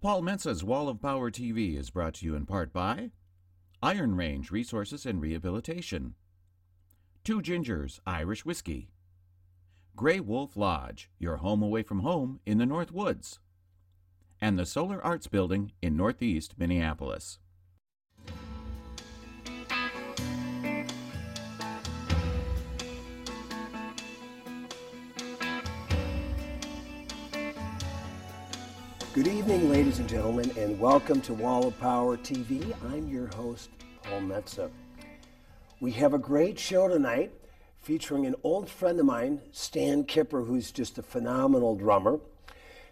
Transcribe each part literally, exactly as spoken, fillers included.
Paul Metsa's Wall of Power T V is brought to you in part by Iron Range Resources and Rehabilitation, Two Ginger's Irish Whiskey, Grey Wolf Lodge, your home away from home in the North Woods, and the Solar Arts Building in Northeast Minneapolis. Good evening, ladies and gentlemen, and welcome to Wall of Power T V. I'm your host, Paul Metsa. We have a great show tonight featuring an old friend of mine, Stan Kipper, who's just a phenomenal drummer.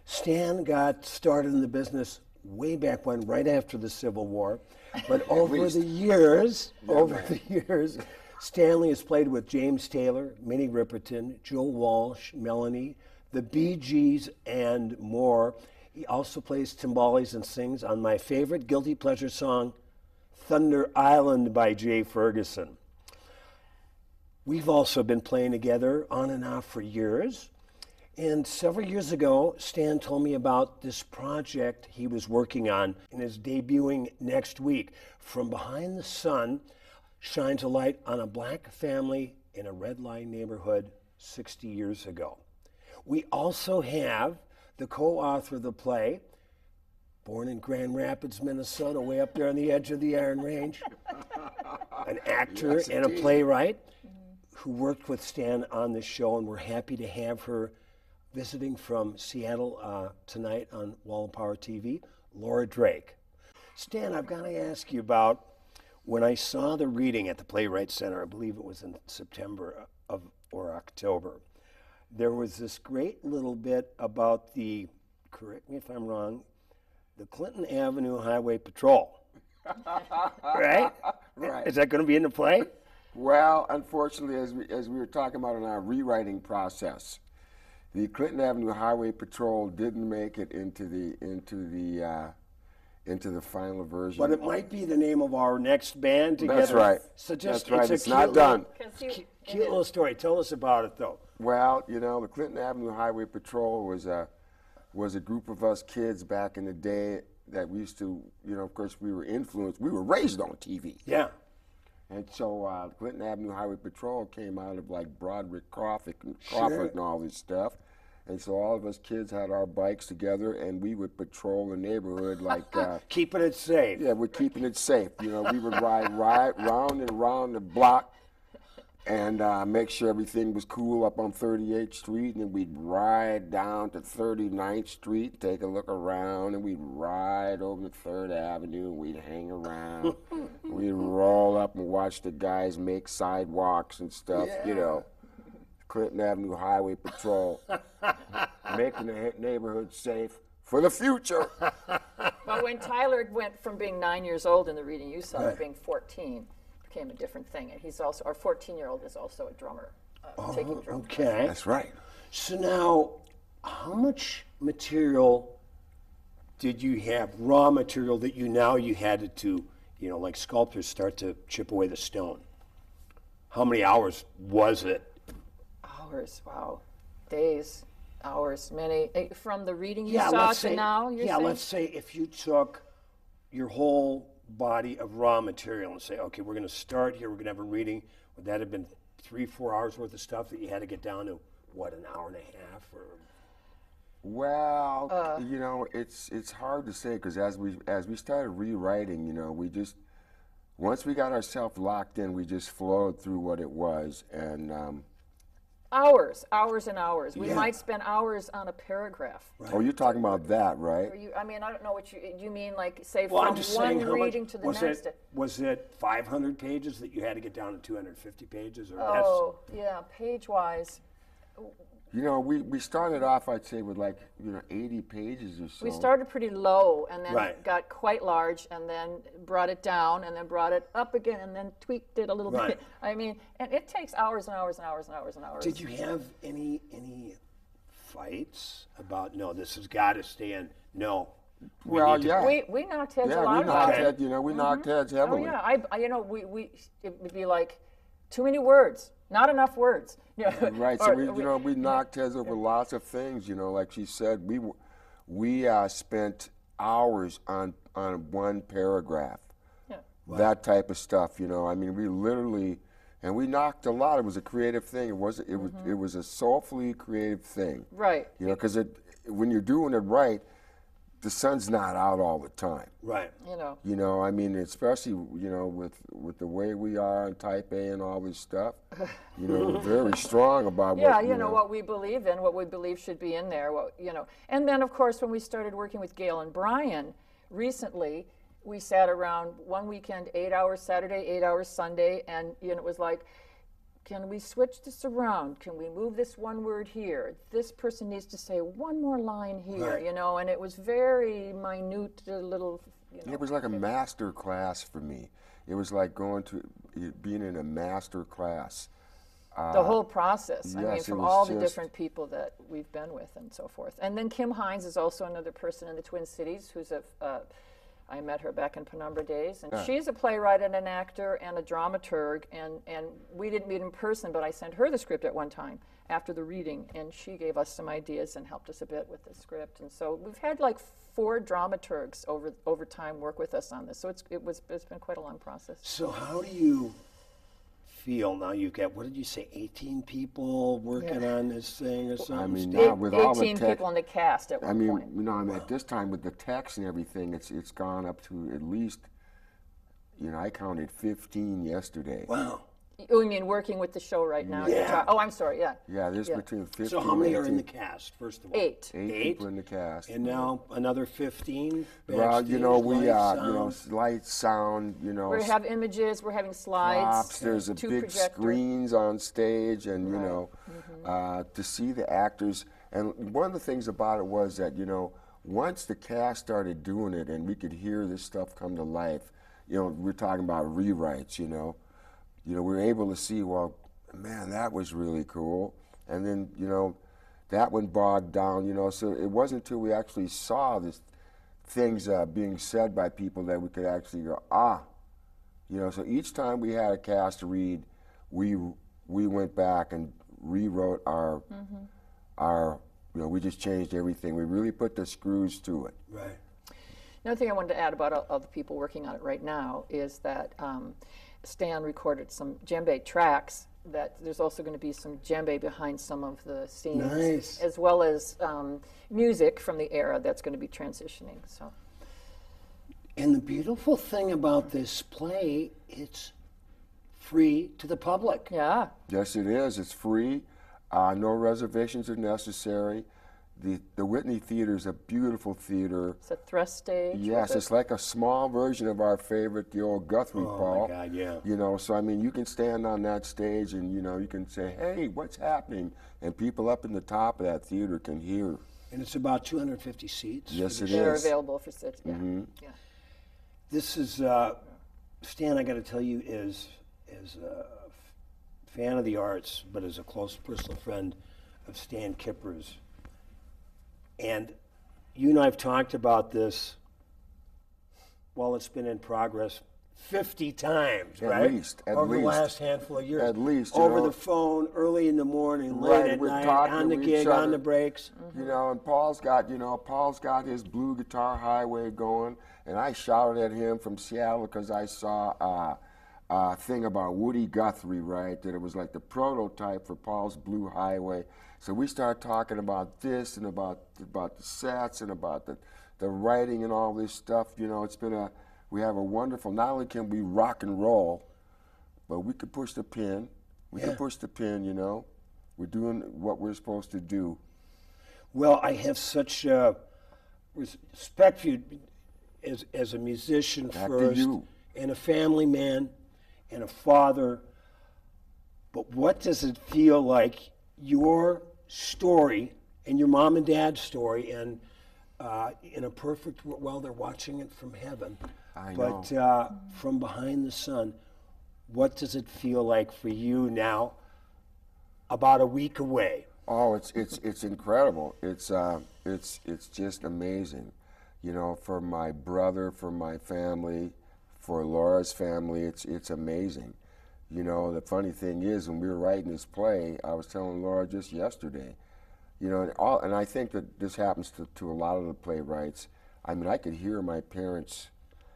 Stan got started in the business way back when, right after the Civil War, but over the years, yeah, over man. the years, Stanley has played with James Taylor, Minnie Ripperton, Joe Walsh, Melanie, the Bee Gees, and more. He also plays timbales and sings on my favorite guilty pleasure song, Thunder Island by Jay Ferguson. We've also been playing together on and off for years. And several years ago, Stan told me about this project he was working on and is debuting next week. From Behind the Sun shines a light on a black family in a red line neighborhood sixty years ago. We also have the co-author of the play, born in Grand Rapids, Minnesota, way up there on the edge of the Iron Range, an actor yes, and a playwright mm-hmm. who worked with Stan on this show, and we're happy to have her visiting from Seattle uh, tonight on Wall of Power T V, Laura Drake. Stan, I've got to ask you about when I saw the reading at the Playwright Center, I believe it was in September of or October, there was this great little bit about the, correct me if I'm wrong, the Clinton Avenue Highway Patrol, right? Right. Is that going to be in the play? Well, unfortunately, as we, as we were talking about in our rewriting process, the Clinton Avenue Highway Patrol didn't make it into the into the uh, into the final version. But it might be the name of our next band together. That's right. So just, That's right. It's, it's not done. Little, you, cute little story. Tell us about it, though. Well, you know, the Clinton Avenue Highway Patrol was a was a group of us kids back in the day that we used to, you know, of course, we were influenced. We were raised on T V. Yeah. And so uh, Clinton Avenue Highway Patrol came out of like Broderick Crawford, Crawford sure. and all this stuff. And so all of us kids had our bikes together, and we would patrol the neighborhood like uh, keeping it safe. Yeah, we're keeping it safe. You know, we would ride ride round and round the block. And uh, make sure everything was cool up on thirty-eighth Street, and then we'd ride down to thirty-ninth Street, take a look around, and we'd ride over to third Avenue, and we'd hang around. We'd roll up and watch the guys make sidewalks and stuff, yeah. you know. Clinton Avenue Highway Patrol, making the neighborhood safe for the future. Well, when Tyler went from being nine years old in the reading you saw right. to being fourteen, a different thing, and he's also our fourteen-year-old is also a drummer. Uh, oh, taking drum okay, class. That's right. So now, how much material did you have, raw material that you now you had to, you know, like sculptors start to chip away the stone? How many hours was it? Hours, wow, days, hours, many. From the reading you yeah, saw to say, now, you're yeah, saying? Let's say if you took your whole body of raw material and say, okay, we're going to start here, we're going to have a reading. Would that have been three, four hours worth of stuff that you had to get down to, what, an hour and a half? Or? Well, uh, you know, it's it's hard to say, because as we, as we started rewriting, you know, we just, once we got ourselves locked in, we just flowed through what it was. And um, hours, hours and hours. We yeah. might spend hours on a paragraph. Right. Oh, you're talking about that, right? You, I mean, I don't know what you you mean, like, say, well, from one reading much, to the was next. It, was it five hundred pages that you had to get down to two hundred fifty pages? Or oh, less? Yeah, page-wise. You know, we, we started off, I'd say, with like, you know, eighty pages or so. We started pretty low, and then right. got quite large, and then brought it down, and then brought it up again, and then tweaked it a little right. bit. I mean, and it takes hours and hours and hours and hours and hours. Did you have any any fights about, no, this has got to stand, no? We well, yeah. We, we knocked heads yeah, a lot we about it. Head, you know, we mm-hmm. knocked heads heavily. Oh, yeah. I, I, you know, we, we, it would be like, too many words. Not enough words. Yeah. Right. So we, you know, we knocked heads over lots of things. You know, like she said, we we uh, spent hours on on one paragraph. Yeah. Wow. That type of stuff, you know. I mean, we literally, and we knocked a lot. It was a creative thing. It was it mm-hmm. was it was a soulfully creative thing. Right. You know, because it when you're doing it right, the sun's not out all the time. Right. You know. You know, I mean, especially, you know, with with the way we are and type A and all this stuff, you know, we're very strong about yeah, what, you, you know, know, what we believe in, what we believe should be in there, what, you know. And then, of course, when we started working with Gail and Brian recently, we sat around one weekend, eight hours Saturday, eight hours Sunday, and you know, it was like, can we switch this around? Can we move this one word here? This person needs to say one more line here, right. you know, and it was very minute uh, little, you know. It was like a master class for me. It was like going to, being in a master class. Uh, the whole process, yes, I mean, from all the different people that we've been with and so forth. And then Kim Hines is also another person in the Twin Cities who's a, uh, I met her back in Penumbra days, and yeah. she's a playwright and an actor and a dramaturg, and, and we didn't meet in person, but I sent her the script at one time after the reading, and she gave us some ideas and helped us a bit with the script. And so we've had like four dramaturgs over over time work with us on this, so it's, it was, it's been quite a long process. So how do you feel now? You've got, what did you say, eighteen people working yeah. on this thing or something? I mean, now with all the eighteen people in the cast at one I mean, point. You know, I mean, wow. at this time with the text and everything, it's it's gone up to at least, you know, I counted fifteen yesterday. Wow. Oh, you mean working with the show right now? Yeah. Oh, I'm sorry, yeah. Yeah, there's yeah. between fifteen. So how many are in the cast, first of all? Eight. Eight, Eight. people in the cast. And now another fifteen? Well, you know, we, uh, you know, light, sound, you know. We have images, we're having slides. Props, there's a big projector. Screens on stage, and, you right. know, mm-hmm. uh, to see the actors. And one of the things about it was that, you know, once the cast started doing it and we could hear this stuff come to life, you know, we're talking about rewrites, you know. You know, we were able to see, well, man, that was really cool. And then, you know, that one bogged down, you know, so it wasn't until we actually saw this things uh, being said by people that we could actually go, ah, you know, so each time we had a cast read, we we went back and rewrote our, mm-hmm. our, you know, we just changed everything. We really put the screws to it. Right. Another thing I wanted to add about all, all the people working on it right now is that, um, Stan recorded some djembe tracks that there's also going to be some djembe behind some of the scenes, nice. As well as um, music from the era that's going to be transitioning. So, and the beautiful thing about this play, it's free to the public. Yeah. Yes, it is. It's free. Uh, no reservations are necessary. The, the Whitney Theater is a beautiful theater. It's a thrust stage. Yes, it's like a small version of our favorite, the old Guthrie, oh Paul. Oh, my God, yeah. You know, so, I mean, you can stand on that stage and, you know, you can say, hey, what's happening? And people up in the top of that theater can hear. And it's about two hundred fifty seats. Yes, it is. They're available for seats, yeah. Mm-hmm. yeah. This is, uh, Stan, I got to tell you, is, is a fan of the arts, but is a close personal friend of Stan Kipper's. And you and I have talked about this, well, it's been in progress fifty times, at right? Least, at over least. Over the last handful of years. At least. Over know, the phone, early in the morning, late right, at night, on the gig, other, on the breaks. Mm-hmm. You know, and Paul's got, you know, Paul's got his blue guitar highway going, and I shouted at him from Seattle because I saw a, a thing about Woody Guthrie, right, that it was like the prototype for Paul's blue highway. So we start talking about this and about about the sets and about the, the writing and all this stuff. You know, it's been a, we have a wonderful, not only can we rock and roll, but we can push the pin. We yeah. can push the pin, you know. We're doing what we're supposed to do. Well, I have such uh, respect for you as, as a musician Back first, and a family man, and a father. But what does it feel like, your story and your mom and dad's story, and uh, in a perfect world, well, they're watching it from heaven. I know. But uh, from behind the sun, what does it feel like for you now? About a week away. Oh, it's it's it's incredible. It's uh, it's it's just amazing, you know. For my brother, for my family, for Laura's family, it's it's amazing. You know, the funny thing is, when we were writing this play, I was telling Laura just yesterday, you know, and, all, and I think that this happens to, to a lot of the playwrights. I mean, I could hear my parents.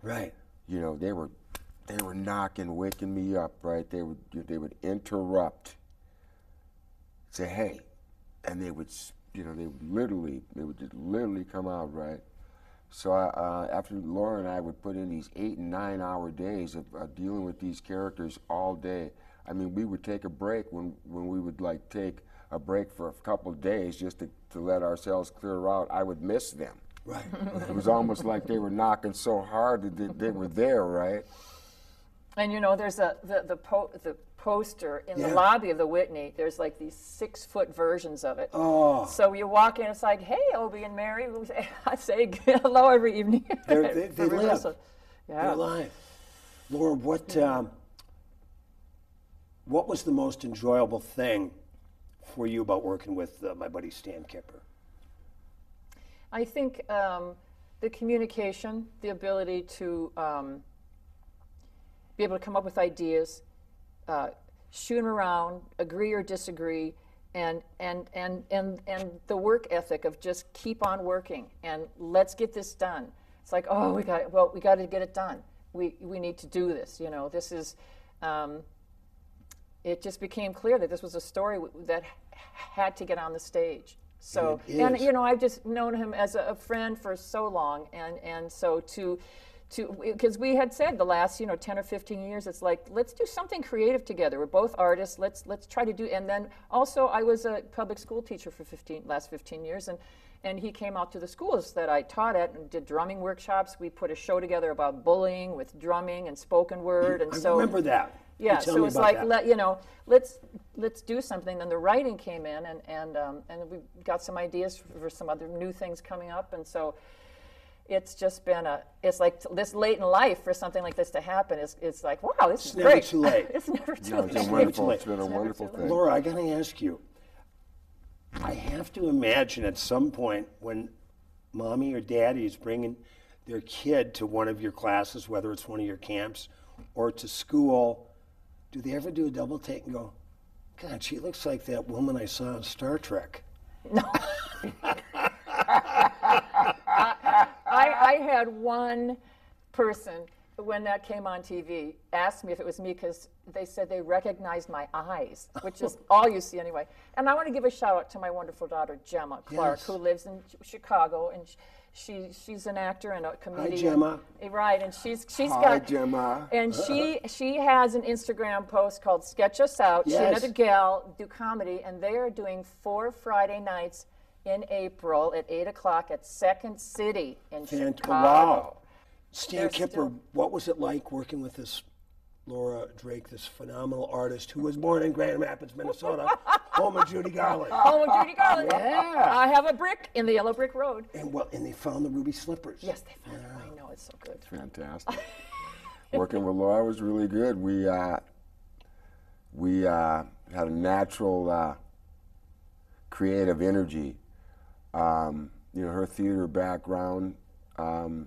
Right. You know, they were, they were knocking, waking me up. Right. They would, they would interrupt. Say, hey, and they would, you know, they would literally, they would just literally come out. Right. So I, uh, after Laura and I would put in these eight and nine hour days of uh, dealing with these characters all day. I mean, we would take a break when, when we would like take a break for a couple of days just to, to let ourselves clear out. I would miss them. Right. It was almost like they were knocking so hard that they, they were there, right? And you know, there's a, the, the, po the poster in yeah. the lobby of the Whitney, there's like these six foot versions of it. Oh. So you walk in, it's like, hey, Obie and Mary, I say hello every evening. They're, they they live. Yeah. They're alive. Laura, what, um, what was the most enjoyable thing for you about working with uh, my buddy Stan Kipper? I think um, the communication, the ability to um, be able to come up with ideas, uh, shoot them around, agree or disagree, and and and and and the work ethic of just keep on working and let's get this done. It's like, oh, we got it. Well, we got to get it done. We we need to do this. You know, this is. Um, it just became clear that this was a story w that had to get on the stage. So, and you know, I've just known him as a, a friend for so long, and and so to, to because we had said the last you know ten or fifteen years, it's like let's do something creative together. We're both artists. Let's let's try to do. And then also, I was a public school teacher for fifteen last fifteen years, and and he came out to the schools that I taught at and did drumming workshops. We put a show together about bullying with drumming and spoken word, and I so remember that. Yeah, so it was like that. let you know, let's let's do something. Then the writing came in, and and um, and we got some ideas for, for some other new things coming up, and so it's just been a it's like this late in life for something like this to happen. It's it's like wow, this it's is never great. Too late. It's never too no, late. It's wonderful. It's been a wonderful thing. Laura, I gotta ask you. I have to imagine at some point when mommy or daddy is bringing their kid to one of your classes, whether it's one of your camps or to school. Do they ever do a double take and go, God, she looks like that woman I saw on Star Trek? No. I, I had one person, when that came on T V, asked me if it was me because they said they recognized my eyes, which is all you see anyway. And I want to give a shout out to my wonderful daughter, Gemma Clark, yes. who lives in Chicago. and. She, She she's an actor and a comedian. Hi, Gemma. Right, and she's she's Hi, got Gemma. And she she has an Instagram post called Sketch Us Out. Yes. She and another gal do comedy, and they are doing four Friday nights in April at eight o'clock at Second City in and, Chicago. Wow. Stan Kipper, what was it like working with this Laura Drake, this phenomenal artist who was born in Grand Rapids, Minnesota, home of Judy Garland. Home of Judy Garland. Yeah. I have a brick in the yellow brick road. And well, and they found the ruby slippers. Yes, they found yeah. them. I know, it's so good. It's fantastic. Working with Laura was really good. We uh, we uh, had a natural uh, creative energy. Um, you know, her theater background. Um,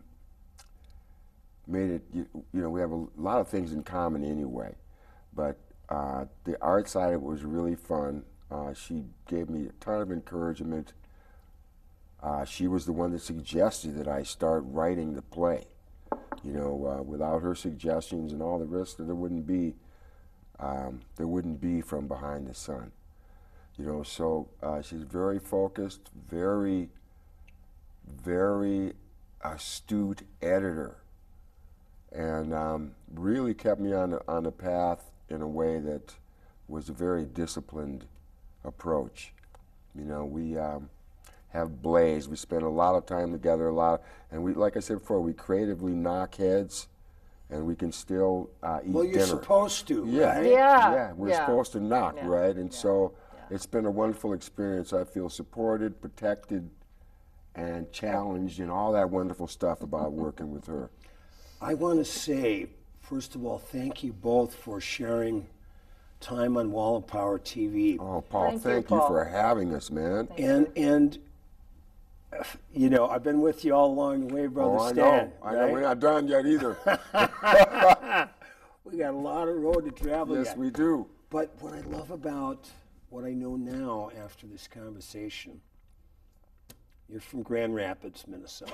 made it, you, you know, we have a lot of things in common anyway, but uh, the art side of it was really fun. Uh, she gave me a ton of encouragement. Uh, she was the one that suggested that I start writing the play. You know, uh, without her suggestions and all the rest, there wouldn't be, um, there wouldn't be From Behind the Sun. You know, so uh, she's very focused, very, very astute editor. And um, really kept me on the, on the path in a way that was a very disciplined approach. You know, we um, have blazed. We spend a lot of time together, a lot, of, and we, like I said before, we creatively knock heads, and we can still uh, eat dinner. Well, you're dinner. supposed to, yeah, right? Yeah, yeah. We're yeah. supposed to knock, yeah. right? And yeah. so yeah. it's been a wonderful experience. I feel supported, protected, and challenged, and all that wonderful stuff about working with her. I want to say, first of all, thank you both for sharing time on Wall of Power T V. Oh, Paul, thank, thank you, Paul. you for having us, man. Thank and you. and uh, you know, I've been with you all along the way, brother oh, I Stan. Know. Right? I know. We're not done yet either. We got a lot of road to travel. Yes, yet. we do. But what I love about what I know now after this conversation You're from Grand Rapids, Minnesota.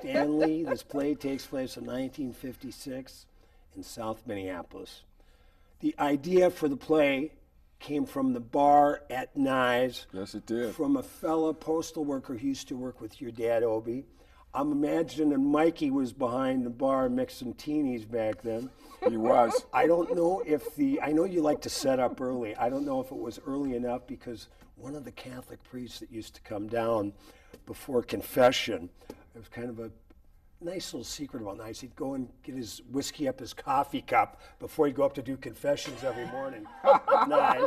Stanley, this play takes place in nineteen fifty-six in South Minneapolis. The idea for the play came from the bar at Nye's. Yes, it did. From a fellow postal worker who used to work with your dad, Obie. I'm imagining Mikey was behind the bar mixing teenies back then. He was. I don't know if the, I know you like to set up early. I don't know if it was early enough because one of the Catholic priests that used to come down before confession, it was kind of a nice little secret about nights. He'd go and get his whiskey up his coffee cup before he'd go up to do confessions every morning. Nice.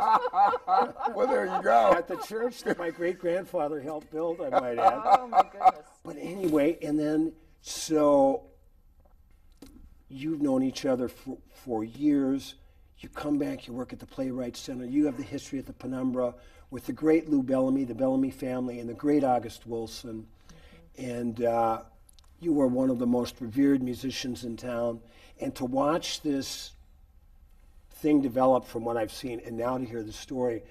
Well, there you go. At the church that my great-grandfather helped build, I might add. Oh, my goodness. But anyway, and then, so you've known each other for, for years. You come back, you work at the Playwright Center. You have the history at the Penumbra with the great Lou Bellamy, the Bellamy family, and the great August Wilson. Mm-hmm. And... Uh, you were one of the most revered musicians in town, and to watch this thing develop from what I've seen and now to hear the story,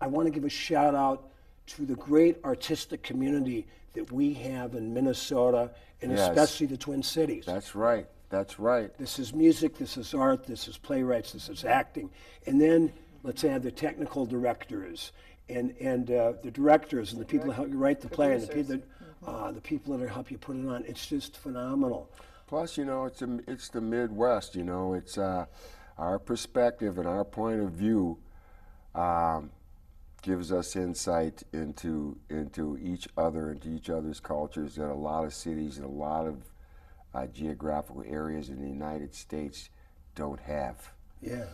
I want to give a shout out to the great artistic community that we have in Minnesota, and yes, especially the Twin Cities. That's right, that's right. This is music, this is art, this is playwrights, this is acting, and then let's add the technical directors, and, and uh, the directors and the people who help you write the play, and the people that Uh, the people that are help you put it on, it's just phenomenal. Plus, you know, it's a, it's the Midwest, you know, it's uh, our perspective and our point of view um, gives us insight into into each other, into each other's cultures. That a lot of cities and a lot of uh, geographical areas in the United States don't have. Yeah,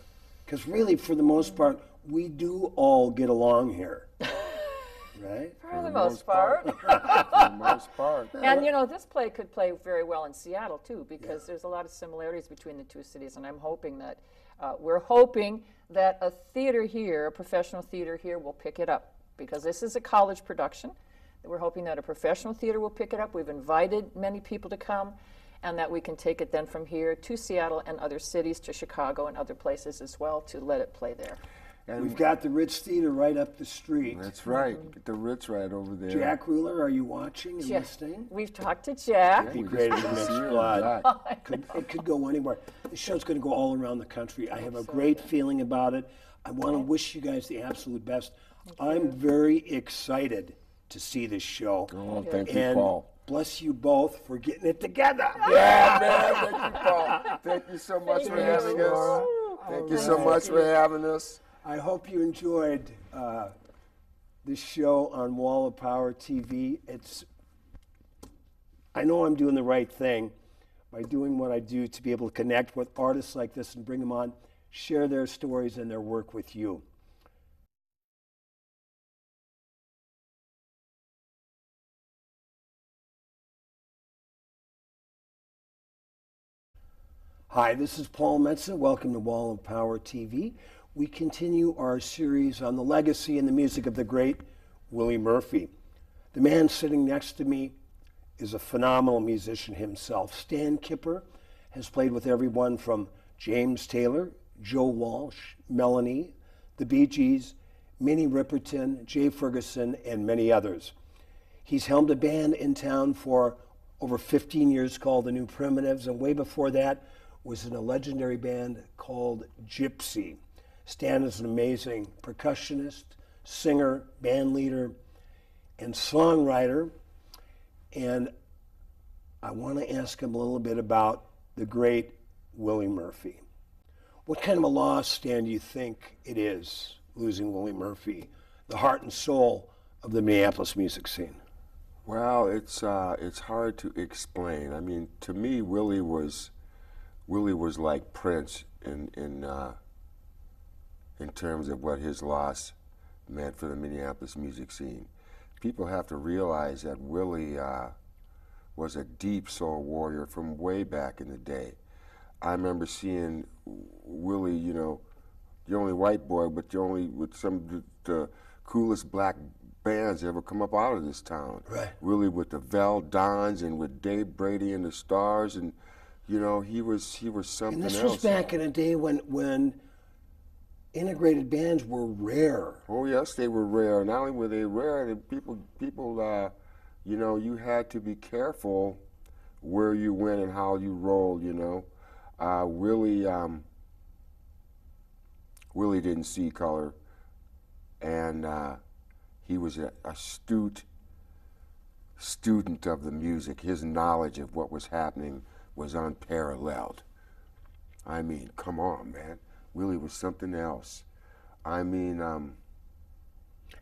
because really, for the most part, we do all get along here. Right? For, for the, the most, most part. part. For the most part. And you know, this play could play very well in Seattle too, because yeah, there's a lot of similarities between the two cities, and I'm hoping that, uh, we're hoping that a theater here, a professional theater here will pick it up, because this is a college production. We're hoping that a professional theater will pick it up. We've invited many people to come, and that we can take it then from here to Seattle and other cities, to Chicago and other places as well, to let it play there. And we've got the Ritz Theater right up the street. That's right. Mm-hmm. Get the Ritz right over there. Jack Ruler, are you watching and listening? We've talked to Jack. Yeah, we great in the It could go anywhere. The show's going to go all around the country. I have a great feeling about it. I want to wish you guys the absolute best. I'm very excited to see this show. Oh, thank you, Paul. Bless you both for getting it together. Yeah, man. Thank you, Paul. Thank you so much for having us. Thank you so much for having us. I hope you enjoyed uh, this show on Wall of Power T V. It's, I know I'm doing the right thing by doing what I do to be able to connect with artists like this and bring them on, share their stories and their work with you. Hi, this is Paul Metsa. Welcome to Wall of Power T V. We continue our series on the legacy and the music of the great Willie Murphy. The man sitting next to me is a phenomenal musician himself. Stan Kipper has played with everyone from James Taylor, Joe Walsh, Melanie, the Bee Gees, Minnie Ripperton, Jay Ferguson, and many others. He's helmed a band in town for over fifteen years called The New Primitives, and way before that was in a legendary band called Gypsy. Stan is an amazing percussionist, singer, band leader, and songwriter. And I want to ask him a little bit about the great Willie Murphy. What kind of a loss, Stan, do you think it is, losing Willie Murphy, the heart and soul of the Minneapolis music scene? Well, it's uh, it's hard to explain. I mean, to me, Willie was Willie was like Prince in in. Uh, in terms of what his loss meant for the Minneapolis music scene. People have to realize that Willie uh, was a deep soul warrior from way back in the day. I remember seeing Willie, you know, the only white boy, but the only, with some of the coolest black bands ever come up out of this town. Right. Willie with the Val Dons and with Dave Brady and the Stars, and, you know, he was, he was something else. And this was back in a day when, when integrated bands were rare. Oh yes, they were rare. Not only were they rare, the people, people, uh, you know, you had to be careful where you went and how you rolled. You know, uh, Willie, um, Willie didn't see color, and uh, he was an astute student of the music. His knowledge of what was happening was unparalleled. I mean, come on, man. Willie was something else. I mean, um...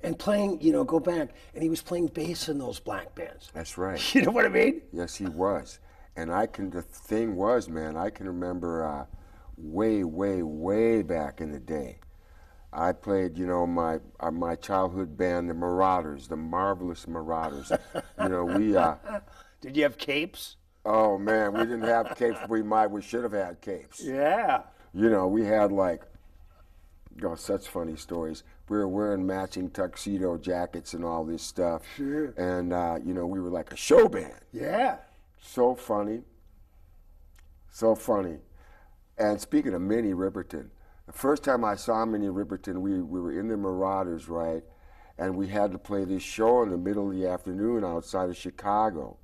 and playing, you know, go back, and he was playing bass in those black bands. That's right. You know what I mean? Yes, he was. And I can, the thing was, man, I can remember uh, way, way, way back in the day, I played, you know, my uh, my childhood band, the Marauders, the marvelous Marauders. You know, we... Uh, Did you have capes? Oh, man, we didn't have capes. We might, we should have had capes. Yeah. You know, we had like, oh, such funny stories. We were wearing matching tuxedo jackets and all this stuff. Sure. And, uh, you know, we were like a show band. Yeah. So funny. So funny. And speaking of Minnie Ripperton, the first time I saw Minnie Ripperton, we, we were in the Marauders, right? And we had to play this show in the middle of the afternoon outside of Chicago.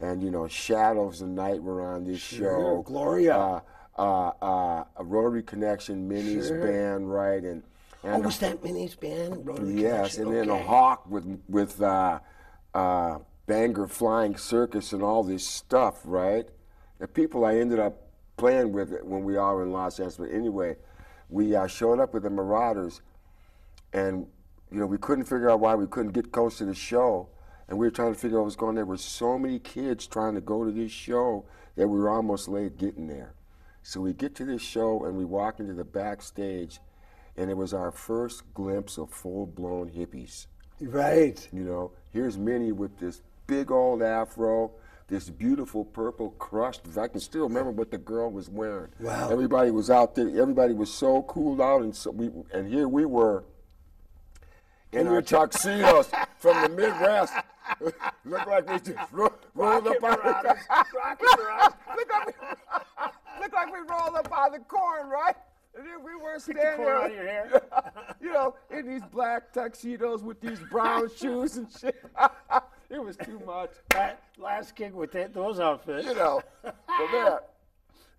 And, you know, Shadows of Night were on this sure. show. Gloria. Uh, Uh, uh, a Rotary Connection, Minnie's sure. band, right? And, and oh, was that Minnie's band? Rotary yes, Connection. And okay. then a Hawk with with uh, uh, Bangor Flying Circus and all this stuff, right? The people I ended up playing with when we all were in Los Angeles. But anyway, we uh, showed up with the Marauders, and you know we couldn't figure out why we couldn't get close to the show, and we were trying to figure out what was going on. There were so many kids trying to go to this show that we were almost late getting there. So we get to this show and we walk into the backstage, and it was our first glimpse of full-blown hippies. Right. You know, here's Minnie with this big old afro, this beautiful purple crushed. I can still remember what the girl was wearing. Wow. Everybody was out there. Everybody was so cooled out, and so we and here we were in we our were tuxedos from the Midwest. Look like we just rolled up on the Look like we rolled up out of the corn, right? And then we were standing Pick the corn out of your hair. You know, in these black tuxedos with these brown shoes and shit. It was too much. That last gig with that, those outfits. You know, but man,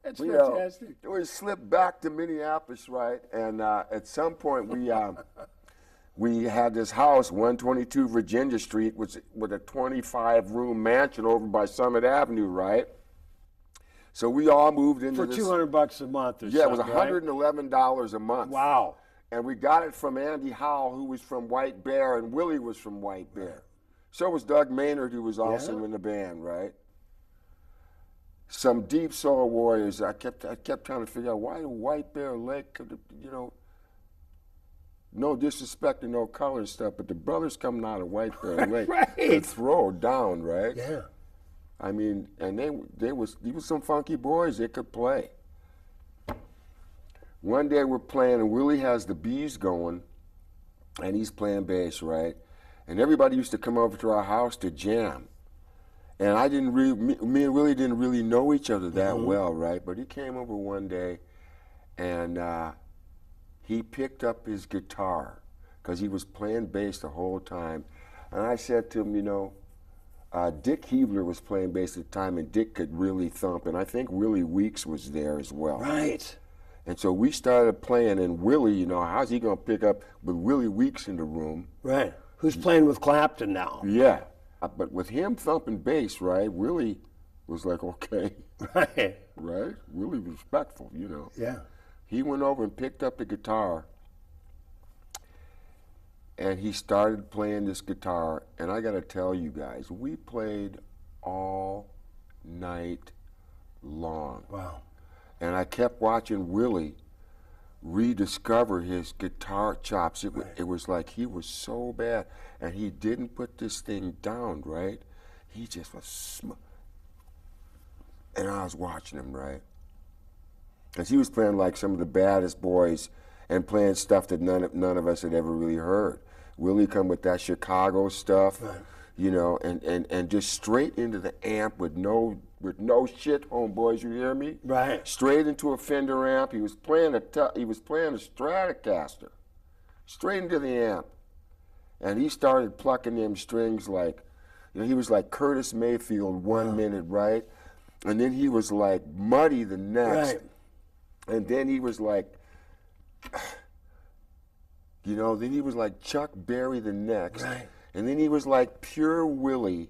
that's fantastic. Know, we slipped back to Minneapolis, right? And uh, at some point we. Um, We had this house, one twenty-two Virginia Street, which with a twenty-five room mansion over by Summit Avenue, right? So we all moved into this. For two hundred bucks a month or yeah, something, Yeah, it was one hundred eleven dollars right? a month. Wow. And we got it from Andy Howell, who was from White Bear, and Willie was from White Bear. So was Doug Maynard, who was also yeah. in the band, right? Some deep soul warriors. I kept, I kept trying to figure out why the White Bear Lake, you know, no disrespect and no color and stuff, but the brothers coming out of White Bear Lake right. to throw down, right? Yeah. I mean, and they they was they was some funky boys. They could play. One day we're playing, and Willie has the bees going, and he's playing bass, right? And everybody used to come over to our house to jam, and I didn't really, me, me and Willie didn't really know each other that mm-hmm. well, right? But he came over one day, and. Uh, He picked up his guitar because he was playing bass the whole time. And I said to him, you know, uh, Dick Hebler was playing bass at the time, and Dick could really thump. And I think Willie Weeks was there as well. Right. And so we started playing, and Willie, you know, how's he going to pick up with Willie Weeks in the room? Right. Who's playing with Clapton now? Yeah. Uh, but with him thumping bass, right, Willie was like, okay. Right. Right? Willie was respectful, you know. Yeah. He went over and picked up the guitar, and he started playing this guitar. And I gotta tell you guys, we played all night long. Wow. And I kept watching Willie rediscover his guitar chops. It, right. w- it was like he was so bad, and he didn't put this thing down, right? He just was sm- And I was watching him, right? Because he was playing like some of the baddest boys and playing stuff that none of, none of us had ever really heard. Willie come with that Chicago stuff, right. you know, and, and, and just straight into the amp with no with no shit, homeboys, you hear me? Right. Straight into a Fender amp. He was playing a t- he was playing a Stratocaster, straight into the amp, and he started plucking them strings like, you know, he was like Curtis Mayfield one oh. minute, right? And then he was like Muddy the next, right. And then he was like, you know, then he was like Chuck Berry the next. Right. And then he was like pure Willie,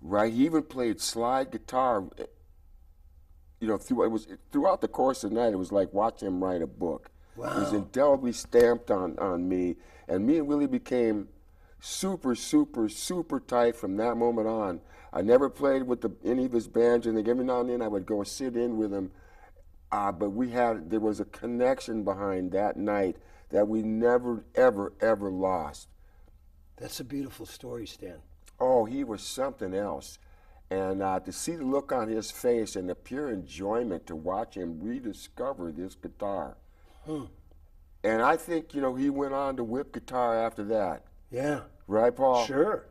right? He even played slide guitar. You know, through, it was throughout the course of the night, it was like watching him write a book. Wow. It was indelibly stamped on, on me. And me and Willie became super, super, super tight from that moment on. I never played with the, any of his bands, and every now and then I would go sit in with him. Uh, but we had, there was a connection behind that night that we never, ever, ever lost. That's a beautiful story, Stan. Oh, he was something else. And uh, to see the look on his face and the pure enjoyment to watch him rediscover this guitar. Hmm. And I think, you know, he went on to whip guitar after that. Yeah. Right, Paul? Sure.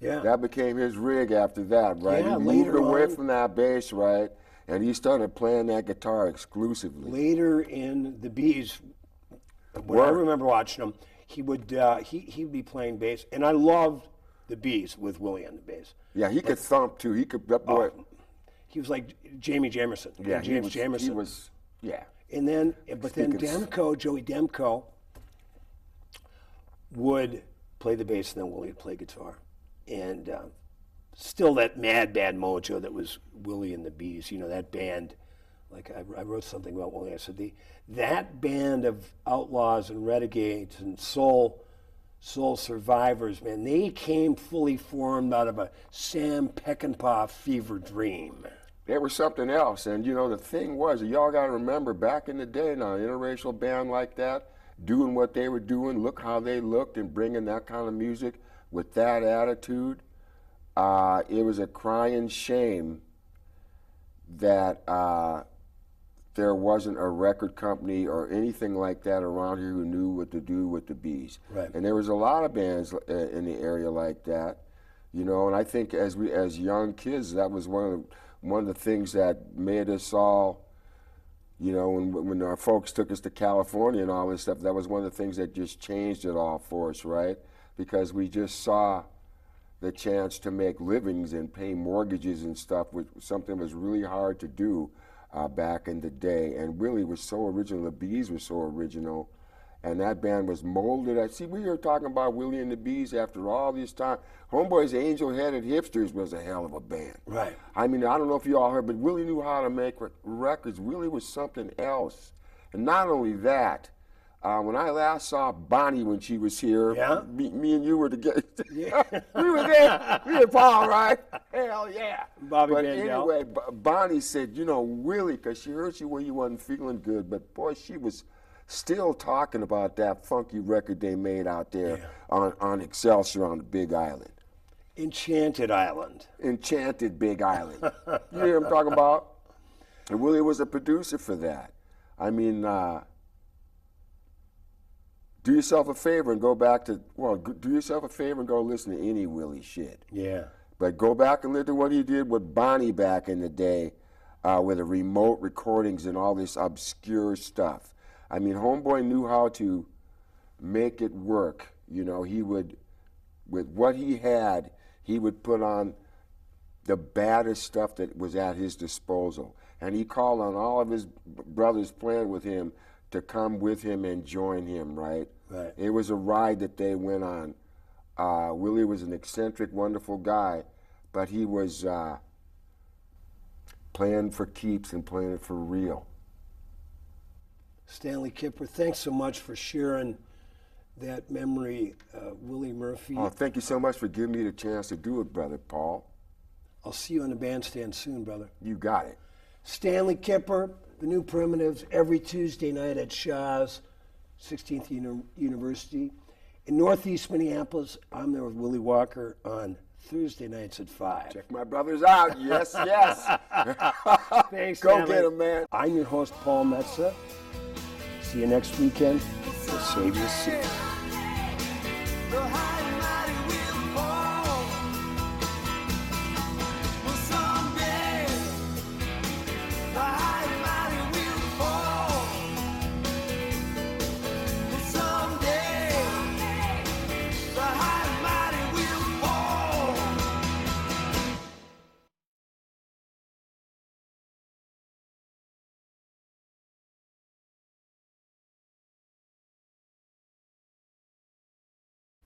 Yeah. That became his rig after that, right? Yeah, he moved away on from that bass, right? And he started playing that guitar exclusively. Later in the Bees, when Work. I remember watching him, He would uh, he he'd be playing bass, and I loved the Bees with Willie on the bass. Yeah, he but, could thump too. He could that boy. Uh, he was like Jaime Jamerson. Yeah, James was, Jamerson. He was. Yeah. And then, but then Demko, Joey Demko, would play the bass, and then Willie would play guitar, and uh, still that mad bad mojo that was Willie and the Bees. You know that band. Like I, I wrote something about Willie. I said the that band of outlaws and renegades and soul soul survivors, man, they came fully formed out of a Sam Peckinpah fever dream. They were something else, and you know the thing was, y'all got to remember back in the day, now an interracial band like that, doing what they were doing, look how they looked, and bringing that kind of music with that attitude, uh, it was a crying shame that. Uh, there wasn't a record company or anything like that around here who knew what to do with the Bees. Right. And there was a lot of bands uh, in the area like that, you know, and I think as we, as young kids, that was one of the, one of the things that made us all, you know, when, when our folks took us to California and all this stuff, that was one of the things that just changed it all for us, right? Because we just saw the chance to make livings and pay mortgages and stuff, which something was really hard to do. Uh, back in the day, and Willie was so original, the Bees were so original, and that band was molded. I see we were talking about Willie and the Bees after all this time. Homeboys, Angel-Headed Hipsters was a hell of a band. Right. I mean, I don't know if you all heard, but Willie knew how to make re- records. Willie was something else, and not only that. Uh, when I last saw Bonnie when she was here, yeah. me, me and you were together. Yeah. We were there. We and Paul, right? Hell yeah. Bobby but Mandel. Anyway, B- Bonnie said, you know, Willie, because she heard you when you wasn't feeling good, but boy, she was still talking about that funky record they made out there yeah. on, on Excelsior on the Big Island. Enchanted Island. Enchanted Big Island. You hear what I'm talking about? And Willie was a producer for that. I mean, uh, Do yourself a favor and go back to, well, do yourself a favor and go listen to any Willie shit. Yeah. But go back and listen to what he did with Bonnie back in the day uh, with the remote recordings and all this obscure stuff. I mean, homeboy knew how to make it work. You know, he would, with what he had, he would put on the baddest stuff that was at his disposal. And he called on all of his brothers playing with him to come with him and join him, right? Right. It was a ride that they went on. Uh, Willie was an eccentric, wonderful guy, but he was uh, playing for keeps and playing it for real. Stanley Kipper, thanks so much for sharing that memory, uh, Willie Murphy. Oh, thank you so much for giving me the chance to do it, brother Paul. I'll see you on the bandstand soon, brother. You got it. Stanley Kipper, The New Primitives, every Tuesday night at Shaw's, sixteenth Uni- University. In Northeast Minneapolis, I'm there with Willie Walker on Thursday nights at five. Check my brothers out. Yes, yes. Thanks, Go Stanley. Get them, man. I'm your host, Paul Metsa. See you next weekend. We'll save your seat.